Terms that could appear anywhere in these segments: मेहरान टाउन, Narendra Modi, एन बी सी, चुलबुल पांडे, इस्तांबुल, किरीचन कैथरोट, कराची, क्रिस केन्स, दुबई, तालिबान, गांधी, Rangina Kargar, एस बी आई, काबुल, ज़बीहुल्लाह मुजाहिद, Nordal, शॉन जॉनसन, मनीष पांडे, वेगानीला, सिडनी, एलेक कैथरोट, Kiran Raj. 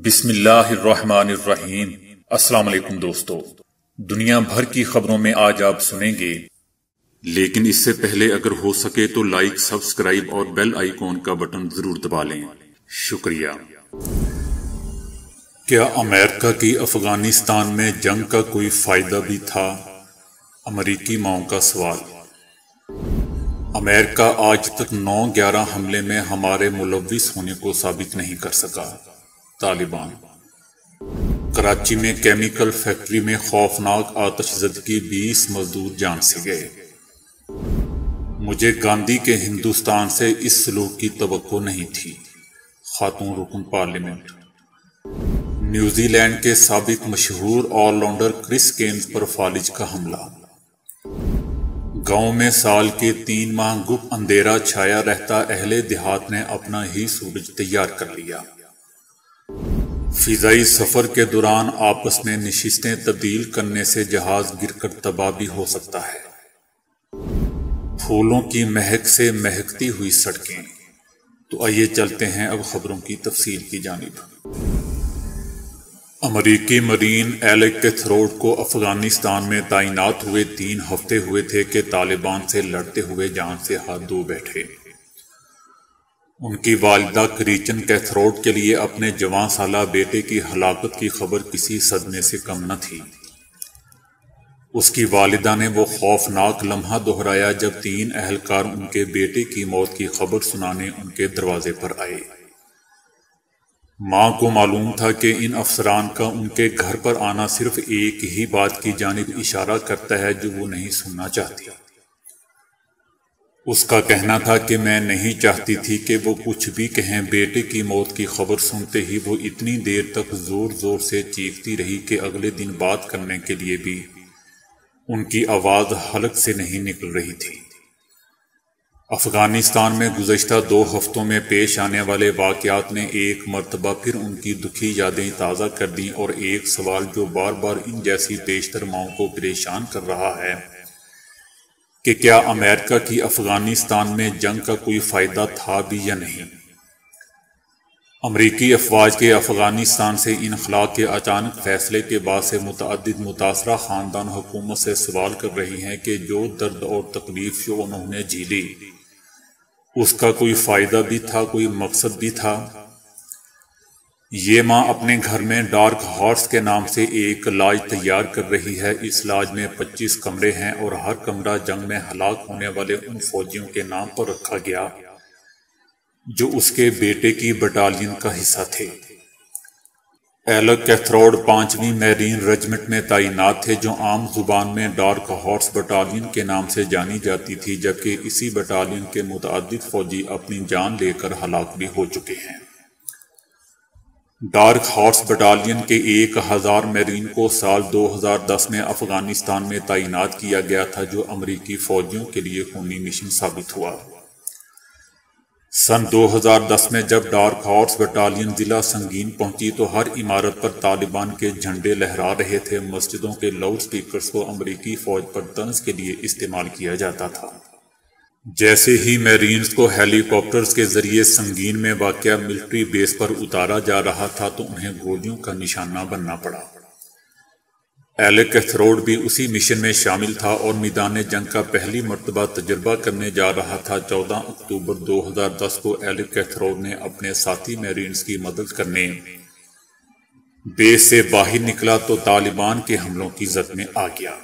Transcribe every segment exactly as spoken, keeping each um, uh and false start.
बिस्मिल्लाहिर्रहमानिर्रहीम। अस्सलाम वालेकुम दोस्तों, दुनिया भर की खबरों में आज आप सुनेंगे, लेकिन इससे पहले अगर हो सके तो लाइक, सब्सक्राइब और बेल आइकॉन का बटन जरूर दबा लें, शुक्रिया। क्या अमेरिका की अफगानिस्तान में जंग का कोई फायदा भी था? अमेरिकी माओं का सवाल। अमेरिका आज तक नौ ग्यारह हमले में हमारे मुलविस होने को साबित नहीं कर सका। तालिबान। कराची में केमिकल फैक्ट्री में खौफनाक आतशज़दगी, बीस मजदूर जान से गए। मुझे गांधी के हिंदुस्तान से इस सलूक की तवक्को नहीं थी। खातून रुकन पार्लियामेंट। न्यूजीलैंड के साबिक मशहूर ऑलराउंडर क्रिस केन्स पर फालिज का हमला। गांव में साल के तीन माह गुप अंधेरा छाया रहता, अहले देहात ने अपना ही सूरज तैयार कर लिया। फिजाई सफर के दौरान आपस में नशिस्तें तब्दील करने से जहाज गिरकर तबाह भी हो सकता है। फूलों की महक से महकती हुई सड़कें। तो आइए चलते हैं अब खबरों की तफसील की जानिब। अमेरिकी मरीन एलेक कैथरोट को अफगानिस्तान में तैनात हुए तीन हफ्ते हुए थे कि तालिबान से लड़ते हुए जान से हाथ धो बैठे। उनकी वालिदा किरीचन कैथरोट के लिए अपने जवां साला बेटे की हलाकत की खबर किसी सदमे से कम न थी। उसकी वालिदा ने वो खौफनाक लम्हा दोहराया जब तीन अहलकार उनके बेटे की मौत की खबर सुनाने उनके दरवाजे पर आए। माँ को मालूम था कि इन अफसरान का उनके घर पर आना सिर्फ एक ही बात की जानिब इशारा करता है जो वो नहीं सुनना चाहती। उसका कहना था कि मैं नहीं चाहती थी कि वो कुछ भी कहें। बेटे की मौत की खबर सुनते ही वो इतनी देर तक जोर जोर से चीखती रही कि अगले दिन बात करने के लिए भी उनकी आवाज़ हलक से नहीं निकल रही थी। अफगानिस्तान में गुज़श्ता दो हफ्तों में पेश आने वाले वाक़यात ने एक मरतबा फिर उनकी दुखी यादें ताज़ा कर दी और एक सवाल जो बार बार इन जैसी पेशतर माओं को परेशान कर रहा है कि क्या अमेरिका की अफगानिस्तान में जंग का कोई फ़ायदा था भी या नहीं। अमरीकी अफवाज के अफगानिस्तान से इनखला के अचानक फैसले के बाद से मुतअद्दिद मुतासरा ख़ानदान हुकूमत से सवाल कर रही हैं कि जो दर्द और तकलीफ जो उन्होंने झेली उसका कोई फ़ायदा भी था, कोई मकसद भी था। ये माँ अपने घर में डार्क हॉर्स के नाम से एक लाज तैयार कर रही है। इस लाज में पच्चीस कमरे हैं और हर कमरा जंग में हलाक होने वाले उन फौजियों के नाम पर रखा गया जो उसके बेटे की बटालियन का हिस्सा थे। एलेक कैथरोट पांचवीं मैरीन रेजिमेंट में तैनात थे, जो आम जुबान में डार्क हॉर्स बटालियन के नाम से जानी जाती थी, जबकि इसी बटालियन के मुतअद्दिद फौजी अपनी जान लेकर हलाक भी हो चुके हैं। डार्क हॉर्स बटालियन के एक हज़ार मैरीन को साल दो हज़ार दस में अफगानिस्तान में तैनात किया गया था, जो अमरीकी फौजियों के लिए खूनी मिशन साबित हुआ। सन दो हज़ार दस में जब डार्क हॉर्स बटालियन ज़िला संगीन पहुंची तो हर इमारत पर तालिबान के झंडे लहरा रहे थे। मस्जिदों के लाउड स्पीकर्स को अमरीकी फ़ौज पर तंज के लिए इस्तेमाल किया जाता था। जैसे ही मैरीन्स को हेलीकॉप्टर्स के ज़रिए संगीन में वाक़या मिलिट्री बेस पर उतारा जा रहा था तो उन्हें गोलियों का निशाना बनना पड़ा। एलेक कैथरोट भी उसी मिशन में शामिल था और मैदान जंग का पहली मरतबा तजर्बा करने जा रहा था। चौदह अक्टूबर दो हज़ार दस को एलेक कैथरोट ने अपने साथी मैरीन्स की मदद करने बेस से बाहर निकला तो तालिबान के हमलों की जद में आ गया।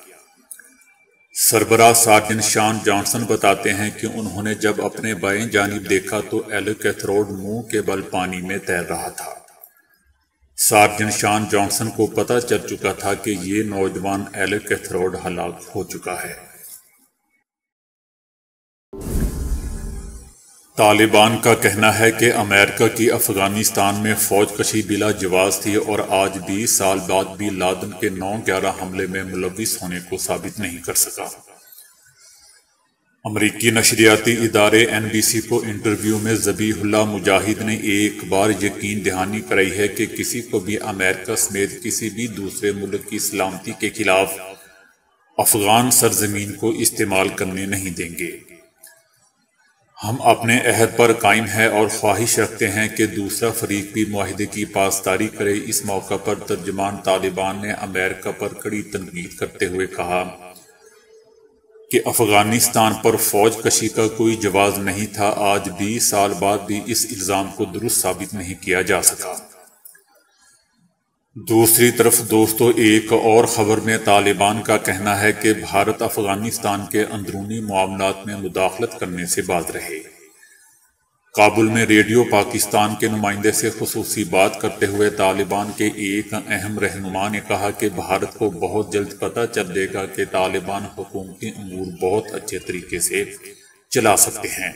सरबरा सार्जन शॉन जॉनसन बताते हैं कि उन्होंने जब अपने बाएं जानिब देखा तो एलेक कैथरोट मुंह के बल पानी में तैर रहा था। सार्जन शॉन जॉनसन को पता चल चुका था कि ये नौजवान एलेक कैथरोट हलाक हो चुका है। तालिबान का कहना है कि अमेरिका की अफगानिस्तान में फौज कशी बिला जवाज थी और आज बीस साल बाद भी लादन के नौ ग्यारह हमले में मुलविस होने को साबित नहीं कर सका। अमरीकी नशरियाती इदारे एन बी सी को इंटरव्यू में ज़बीहुल्लाह मुजाहिद ने एक बार यकीन दहानी कराई है कि किसी को भी अमेरिका समेत किसी भी दूसरे मुल्क की सलामती के खिलाफ अफगान सरजमीन को इस्तेमाल करने नहीं देंगे। हम अपने अहद पर कायम हैं और ख्वाहिश रखते हैं कि दूसरा फरीक भी माहिदे की पासदारी करे। इस मौका पर तर्जुमान तालिबान ने अमेरिका पर कड़ी तनकीद करते हुए कहा कि अफगानिस्तान पर फौज कशी का कोई जवाब नहीं था। आज बीस साल बाद भी इस इल्ज़ाम को दुरुस्त साबित नहीं किया जा सका। दूसरी तरफ दोस्तों, एक और ख़बर में तालिबान का कहना है कि भारत अफगानिस्तान के अंदरूनी मामलात में मुदाखलत करने से बाज रहे। काबुल में रेडियो पाकिस्तान के नुमाइंदे से खुसूसी बात करते हुए तालिबान के एक अहम रहनुमा ने कहा कि भारत को बहुत जल्द पता चलेगा कि तालिबान हुकूमती अमूर बहुत अच्छे तरीके से चला सकते हैं,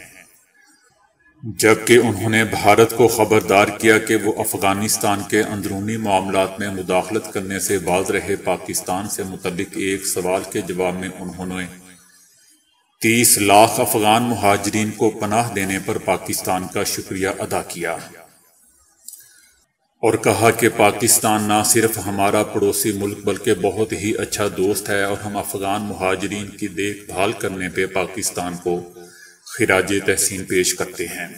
जबकि उन्होंने भारत को ख़बरदार किया कि वो अफ़गानिस्तान के अंदरूनी मामलात में मुदाखलत करने से बाज रहे। पाकिस्तान से मुतल्लिक एक सवाल के जवाब में उन्होंने तीस लाख अफ़गान मुहाजरीन को पनाह देने पर पाकिस्तान का शुक्रिया अदा किया और कहा कि पाकिस्तान ना सिर्फ हमारा पड़ोसी मुल्क बल्कि बहुत ही अच्छा दोस्त है और हम अफ़गान मुहाजरीन की देखभाल करने पर पाकिस्तान को खिराजे तहसीन पेश करते हैं।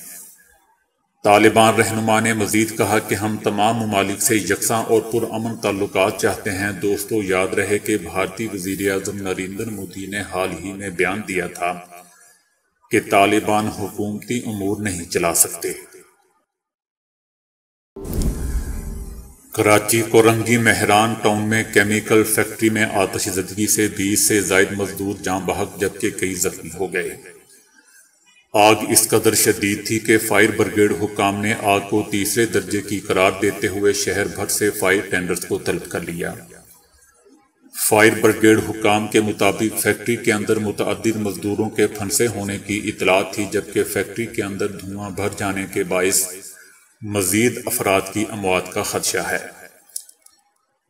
तालिबान रहनुमा ने मज़ीद कहा कि हम तमाम ममालिक से यकसा और पुरअमन ताल्लुकात चाहते हैं। दोस्तों, याद रहे कि भारतीय वज़ीर आज़म नरेंद्र मोदी ने हाल ही में बयान दिया था कि तालिबान हुकूमती अमूर नहीं चला सकते। कराची को रंगी मेहरान टाउन में केमिकल फैक्ट्री में आतिशज़दगी से बीस से ज़ायद मजदूर जाँ बहक जबकि कई जख्मी हो गए। आग इस कदर शदीद थी कि फायर ब्रिगेड हुकाम ने आग को तीसरे दर्जे की करार देते हुए शहर भर से फायर टेंडर्स को तलब कर लिया। फायर ब्रिगेड हुकाम के मुताबिक फैक्ट्री के अंदर मुतअद्दिद मजदूरों के फंसे होने की इतला थी, जबकि फैक्ट्री के अंदर धुआं भर जाने के बायस मज़ीद अफराद की अमवात का खदशा है,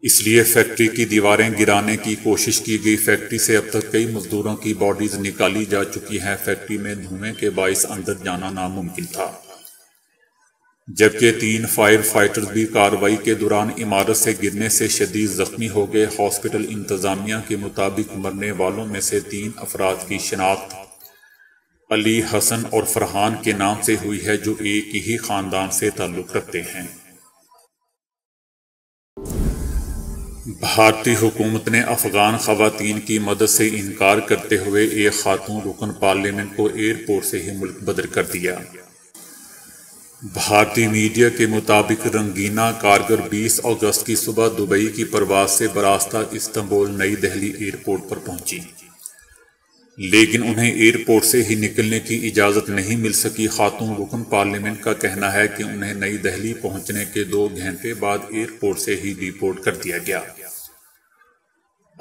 इसलिए फैक्ट्री की दीवारें गिराने की कोशिश की गई। फैक्ट्री से अब तक कई मजदूरों की बॉडीज निकाली जा चुकी हैं। फैक्ट्री में धुएं के बायस अंदर जाना नामुमकिन था, जबकि तीन फायर फाइटर्स भी कार्रवाई के दौरान इमारत से गिरने से शदीद जख्मी हो गए। हॉस्पिटल इंतजामिया के मुताबिक मरने वालों में से तीन अफराद की शिनाख्त अली, हसन और फरहान के नाम से हुई है, जो एक ही खानदान से ताल्लुक़ रखते हैं। भारतीय हुकूमत ने अफ़गान ख़वातीन की मदद से इनकार करते हुए एक खातून रुकन पार्लियामेंट को एयरपोर्ट से ही मुल्क बदर कर दिया। भारतीय मीडिया के मुताबिक रंगीना कारगर बीस अगस्त की सुबह दुबई की परवाज़ से बरास्ता इस्तांबुल नई दिल्ली एयरपोर्ट पर पहुंची, लेकिन उन्हें एयरपोर्ट से ही निकलने की इजाज़त नहीं मिल सकी। खातून रुकन पार्लियामेंट का कहना है कि उन्हें नई दिल्ली पहुंचने के दो घंटे बाद एयरपोर्ट से ही डिपोर्ट कर दिया गया।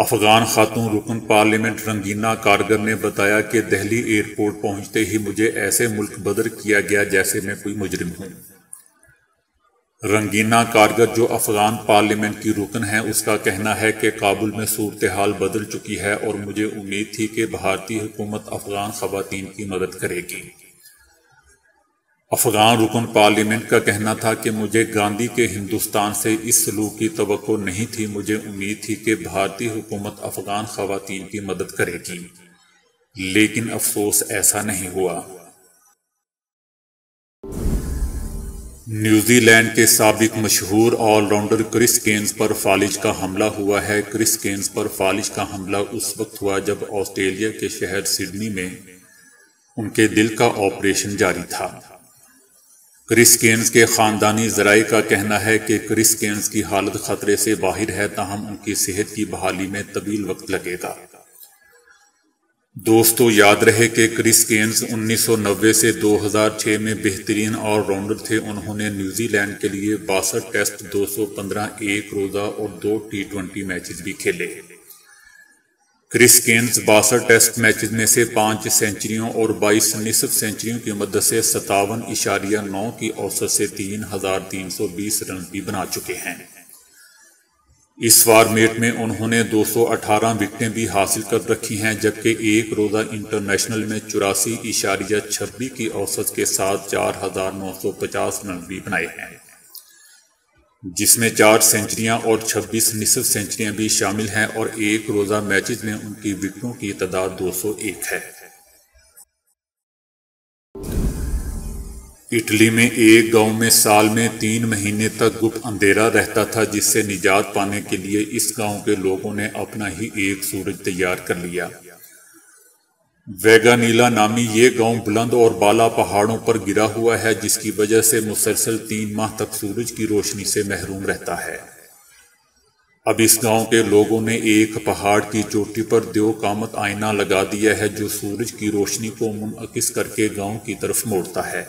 अफ़गान खातून रुकन पार्लियामेंट रंगीना कारगर ने बताया कि दिल्ली एयरपोर्ट पहुंचते ही मुझे ऐसे मुल्क बदर किया गया जैसे मैं कोई मुजरिम हूँ। रंगीना कारगर, जो अफ़गान पार्लियामेंट की रुकन है, उसका कहना है कि काबुल में सूरत हाल बदल चुकी है और मुझे उम्मीद थी कि भारतीय हुकूमत अफ़गान ख़वातीन की मदद करेगी। अफ़गान रुकन पार्लियामेंट का कहना था कि मुझे गांधी के हिंदुस्तान से इस सलूक की तवक्को नहीं थी। मुझे उम्मीद थी कि भारतीय हुकूमत अफ़गान ख़वातीन की मदद करेगी, लेकिन अफसोस ऐसा नहीं हुआ। न्यूजीलैंड के साबिक मशहूर ऑलराउंडर क्रिस केन्स पर फालिज का हमला हुआ है। क्रिस केन्स पर फालिज का हमला उस वक्त हुआ जब ऑस्ट्रेलिया के शहर सिडनी में उनके दिल का ऑपरेशन जारी था। क्रिस केन्स के ख़ानदानी ज़राए का कहना है कि क्रिस केन्स की हालत ख़तरे से बाहर है, ताहम उनकी सेहत की बहाली में तवील वक्त लगेगा। दोस्तों, याद रहे कि क्रिस केन्स उन्नीस सौ नब्बे से दो हज़ार छह में बेहतरीन ऑलराउंडर थे। उन्होंने न्यूजीलैंड के लिए बासठ टेस्ट, दो सौ पंद्रह एक रोज़ा और दो टी ट्वेंटी मैचेस भी खेले। क्रिस केन्स बासठ टेस्ट मैचेस में से पाँच सेंचुरियों और बाईस निसफ सेंचुरियों की मदद से सतावन इशारिया नौ की औसत से तीन हज़ार तीन सौ बीस रन भी बना चुके हैं। इस फॉर्मेट में उन्होंने दो सौ अठारह विकटें भी हासिल कर रखी हैं, जबकि एक रोज़ा इंटरनेशनल में चौरासी इशारिया छब्बीस की औसत के साथ चार हज़ार नौ सौ पचास रन भी बनाए हैं, जिसमें चार सेंचुरियां और छब्बीस निसफ सेंचुरियां भी शामिल हैं और एक रोज़ा मैचेस में उनकी विकटों की तादाद दो सौ एक है। इटली में एक गांव में साल में तीन महीने तक गुप्त अंधेरा रहता था, जिससे निजात पाने के लिए इस गांव के लोगों ने अपना ही एक सूरज तैयार कर लिया। वेगानीला नामी ये गांव बुलंद और बाला पहाड़ों पर गिरा हुआ है, जिसकी वजह से मुसलसल तीन माह तक सूरज की रोशनी से महरूम रहता है। अब इस गांव के लोगों ने एक पहाड़ की चोटी पर देवकामत आईना लगा दिया है, जो सूरज की रोशनी को मुनअकिस करके गांव की तरफ मोड़ता है।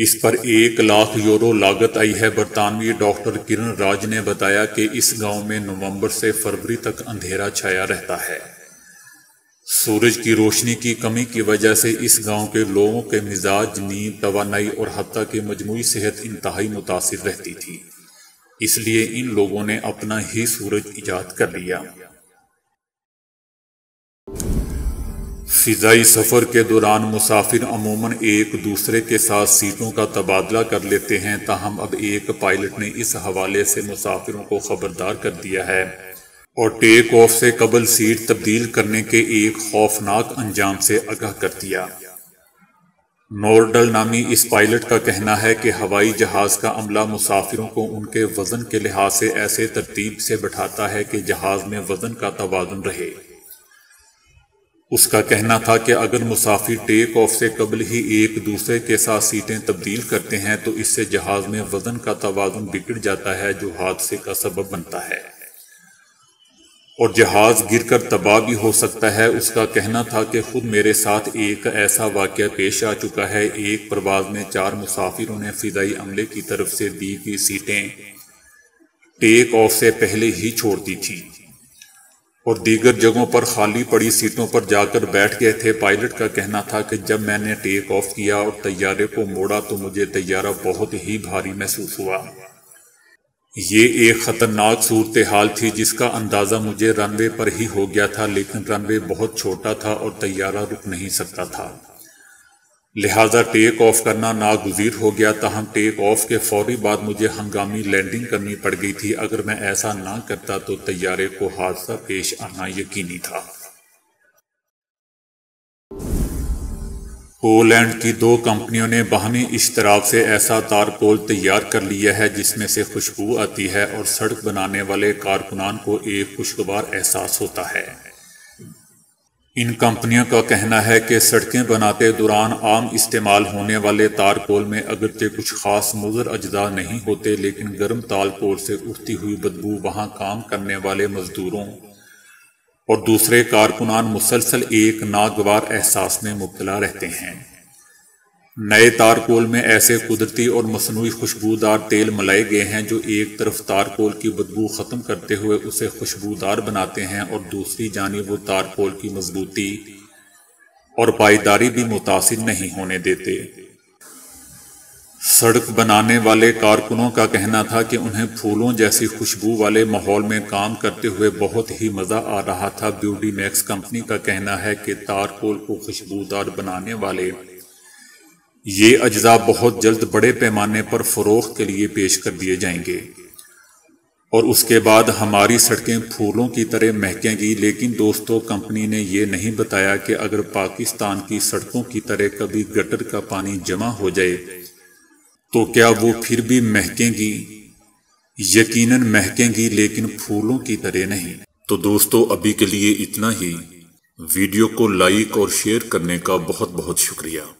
इस पर एक लाख यूरो लागत आई है। बरतानवी डॉक्टर किरण राज ने बताया कि इस गांव में नवंबर से फरवरी तक अंधेरा छाया रहता है। सूरज की रोशनी की कमी की वजह से इस गांव के लोगों के मिजाज, नींद, तवानाई और हत्ता की मजमूई सेहत इंतहाई मुतासिर रहती थी। इसलिए इन लोगों ने अपना ही सूरज इजाद कर लिया। फिजाई सफर के दौरान मुसाफिर अमूमन एक दूसरे के साथ सीटों का तबादला कर लेते हैं, ताहम अब एक पायलट ने इस हवाले से मुसाफिरों को खबरदार कर दिया है और टेक ऑफ से कबल सीट तब्दील करने के एक खौफनाक अंजाम से आगाह कर दिया। नॉर्डल नामी इस पायलट का कहना है कि हवाई जहाज़ का अमला मुसाफिरों को उनके वज़न के लिहाज से ऐसे तरतीब से बैठाता है कि जहाज़ में वज़न का तवाज़ुन रहे। उसका कहना था कि अगर मुसाफिर टेक ऑफ से कबल ही एक दूसरे के साथ सीटें तब्दील करते हैं तो इससे जहाज़ में वज़न का तवाज़ुन बिगड़ जाता है, जो हादसे का सबब बनता है और जहाज़ गिरकर तबाह भी हो सकता है। उसका कहना था कि ख़ुद मेरे साथ एक ऐसा वाक़या पेश आ चुका है। एक परवाज़ में चार मुसाफिरों ने फ़िज़ाई अमले की तरफ से दी गई सीटें टेक ऑफ से पहले ही छोड़ दी थी और दीगर जगहों पर खाली पड़ी सीटों पर जाकर बैठ गए थे। पायलट का कहना था कि जब मैंने टेक ऑफ किया और तैयारे को मोड़ा तो मुझे तैयारा बहुत ही भारी महसूस हुआ। ये एक ख़तरनाक सूरत हाल थी जिसका अंदाज़ा मुझे रनवे पर ही हो गया था, लेकिन रनवे बहुत छोटा था और तैयारा रुक नहीं सकता था, लिहाजा टेक ऑफ करना नागुज़ीर हो गया। ताहम टेक ऑफ के फौरी बाद मुझे हंगामी लैंडिंग करनी पड़ गई थी। अगर मैं ऐसा ना करता तो तैयारे को हादसा पेश आना यकीनी था। पोलैंड की दो कंपनियों ने बाहमी इश्तराक से ऐसा तारकोल तैयार कर लिया है जिसमें से खुशबू आती है और सड़क बनाने वाले कारकुनान को एक खुशगवार एहसास होता है। इन कंपनियों का कहना है कि सड़कें बनाते दौरान आम इस्तेमाल होने वाले तारकोल में अगरचे कुछ ख़ास मुज़र अज्जा नहीं होते, लेकिन गर्म तारकोल से उठती हुई बदबू वहाँ काम करने वाले मज़दूरों और दूसरे कारकुनान मुसलसल एक नागवार एहसास में मुब्तला रहते हैं। नए तारकोल में ऐसे कुदरती और मसनूई खुशबूदार तेल मिलाए गए हैं जो एक तरफ तारकोल की बदबू ख़त्म करते हुए उसे खुशबूदार बनाते हैं और दूसरी जानिब वो तारकोल की मजबूती और पायदारी भी मुतासिर नहीं होने देते। सड़क बनाने वाले कारकुनों का कहना था कि उन्हें फूलों जैसी खुशबू वाले माहौल में काम करते हुए बहुत ही मज़ा आ रहा था। ब्यूटी मैक्स कंपनी का कहना है कि तारकोल को खुशबूदार बनाने वाले ये अज्जा बहुत जल्द बड़े पैमाने पर फ़रोख्त के लिए पेश कर दिए जाएंगे और उसके बाद हमारी सड़कें फूलों की तरह महकेंगी। लेकिन दोस्तों, कंपनी ने यह नहीं बताया कि अगर पाकिस्तान की सड़कों की तरह कभी गटर का पानी जमा हो जाए तो क्या वो फिर भी महकेंगी? यकीनन महकेंगी, लेकिन फूलों की तरह नहीं। तो दोस्तों, अभी के लिए इतना ही। वीडियो को लाइक और शेयर करने का बहुत बहुत शुक्रिया।